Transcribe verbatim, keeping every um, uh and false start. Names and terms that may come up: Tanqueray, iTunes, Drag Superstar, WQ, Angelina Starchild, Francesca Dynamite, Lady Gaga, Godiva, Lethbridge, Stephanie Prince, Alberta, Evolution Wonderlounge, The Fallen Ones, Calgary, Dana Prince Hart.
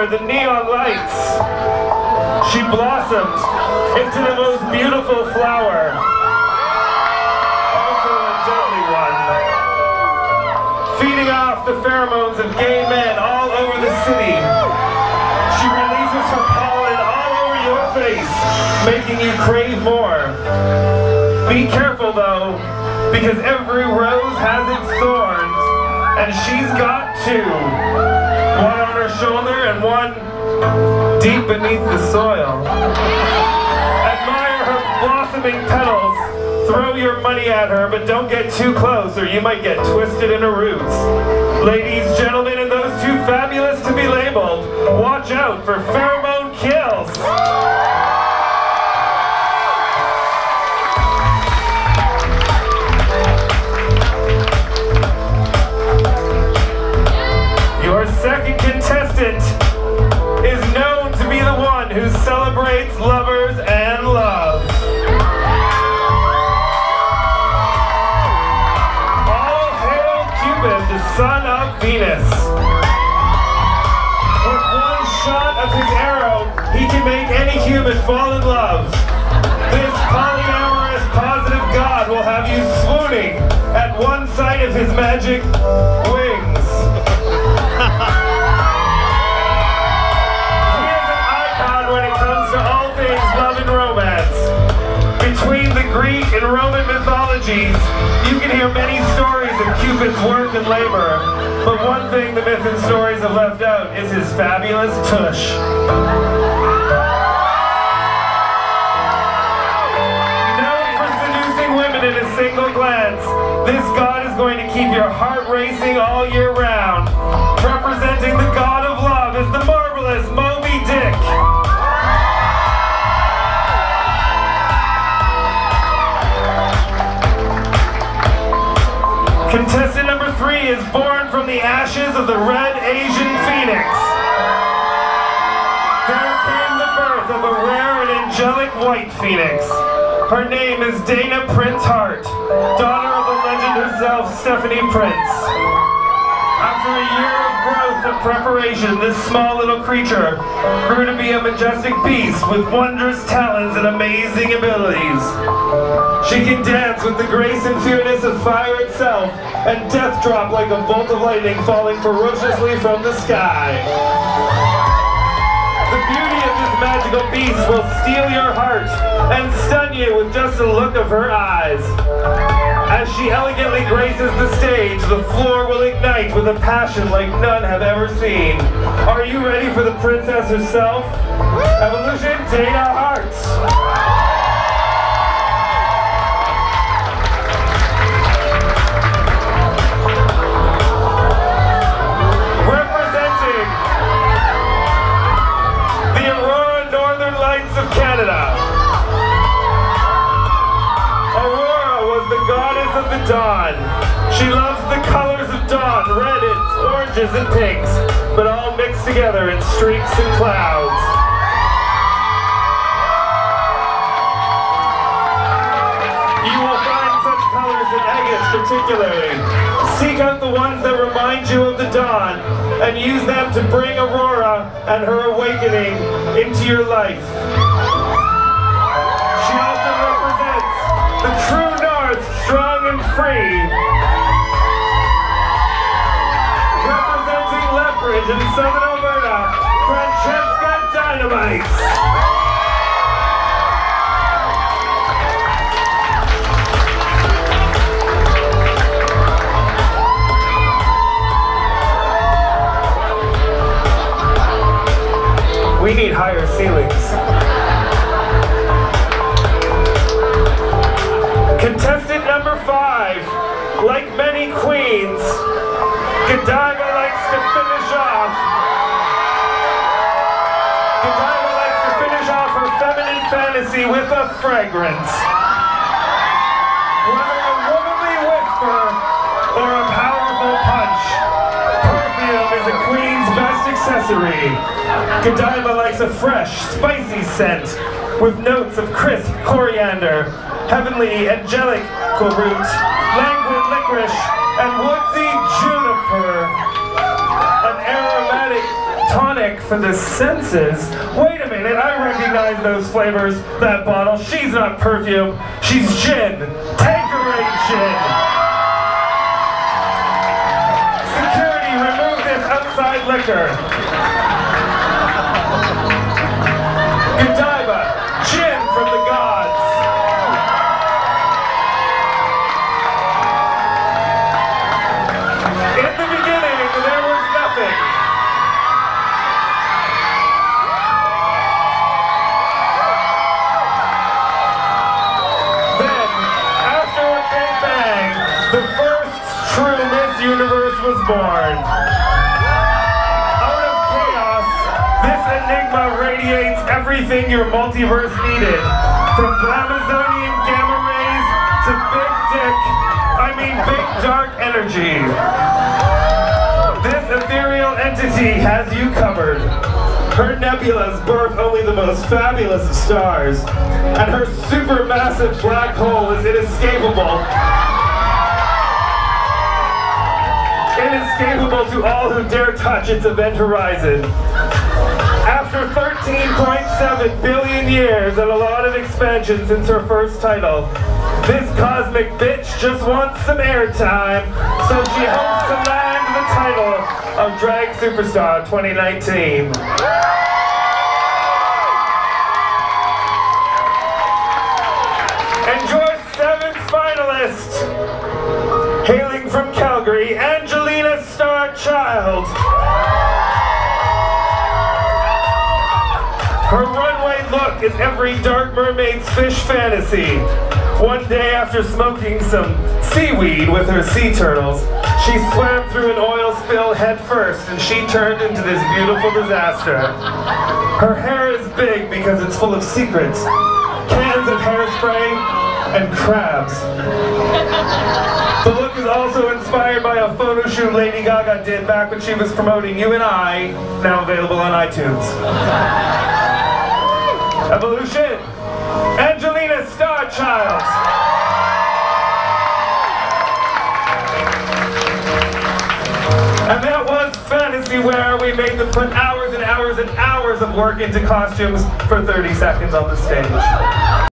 under the neon lights, she blossomed into the most beautiful flower, also a deadly one, feeding off the pheromones of gay men all over the city. She releases her pollen all over your face, making you crave more. Be careful though, because every rose has its thorns, and she's got two. One on her shoulder and one deep beneath the soil. Admire her blossoming petals. Throw your money at her, but don't get too close or you might get twisted in her roots. Ladies, gentlemen, and those too fabulous to be labeled, watch out for pheromone kills. Second contestant is known to be the one who celebrates lovers and love. All hail Cupid, the son of Venus. With one shot of his arrow, he can make any human fall in love. This polyamorous, positive god will have you swooning at one sight of his magic wings. He is an icon when it comes to all things love and romance. Between the Greek and Roman mythologies, you can hear many stories of Cupid's work and labor, but one thing the myth and stories have left out is his fabulous tush. Known for seducing women in a single glance, this god is going to keep your heart racing all year round. Representing the god of love is the marvelous Moby Dick. Contestant number three is born from the ashes of the red Asian phoenix. There came the birth of a rare and angelic white phoenix. Her name is Dana Prince Hart, daughter of the legend herself, Stephanie Prince. After a year of growth and preparation, this small little creature grew to be a majestic beast with wondrous talents and amazing abilities. She can dance with the grace and fierceness of fire itself, and death drop like a bolt of lightning falling ferociously from the sky. The beauty of this magical beast will steal your heart and stun you with just a look of her eyes. As she elegantly graces the stage, the floor will ignite with a passion like none have ever seen. Are you ready for the princess herself? Evolution, Dana Hart! Representing the Aurora Northern Lights of Canada. The goddess of the dawn. She loves the colors of dawn, reds, oranges, and pinks, but all mixed together in streaks and clouds. You will find such colors in agates particularly. Seek out the ones that remind you of the dawn, and use them to bring Aurora and her awakening into your life. She also represents the true strong and free, representing Lethbridge in Southern Alberta, Francesca Dynamite. We need higher ceilings. Contestant number five, like many queens, Godiva likes to finish off. Godiva likes to finish off her feminine fantasy with a fragrance. Whether a womanly whisper or a powerful punch, perfume is a queen's best accessory. Godiva likes a fresh, spicy scent with notes of crisp coriander, heavenly, angelic root, languid licorice, and woodsy juniper. An aromatic tonic for the senses. Wait a minute, I recognize those flavors, that bottle. She's not perfume, she's gin. Tanqueray gin. Security, remove this outside liquor. Godiva, gin from the gods. In the beginning, there was nothing. Universe was born. Out of chaos, this enigma radiates everything your multiverse needed. From Blamazonian gamma rays to big dick, I mean big dark energy. This ethereal entity has you covered. Her nebulas birth only the most fabulous of stars, and her supermassive black hole is inescapable. Inescapable to all who dare touch its event horizon. After thirteen point seven billion years and a lot of expansion since her first title, this cosmic bitch just wants some airtime, so she hopes to land the title of Drag Superstar twenty nineteen. And your seventh finalist, hailing from Calgary, Angelina Starchild. Her runway look is every dark mermaid's fish fantasy. One day after smoking some seaweed with her sea turtles, she swam through an oil spill head first and she turned into this beautiful disaster. Her hair is big because it's full of secrets, cans of hairspray, and crabs. The look is also inspired by a photo shoot Lady Gaga did back when she was promoting You and I, now available on iTunes. Evolution, Angelina Starchild. And that was fantasy where we made them put hours and hours and hours of work into costumes for thirty seconds on the stage.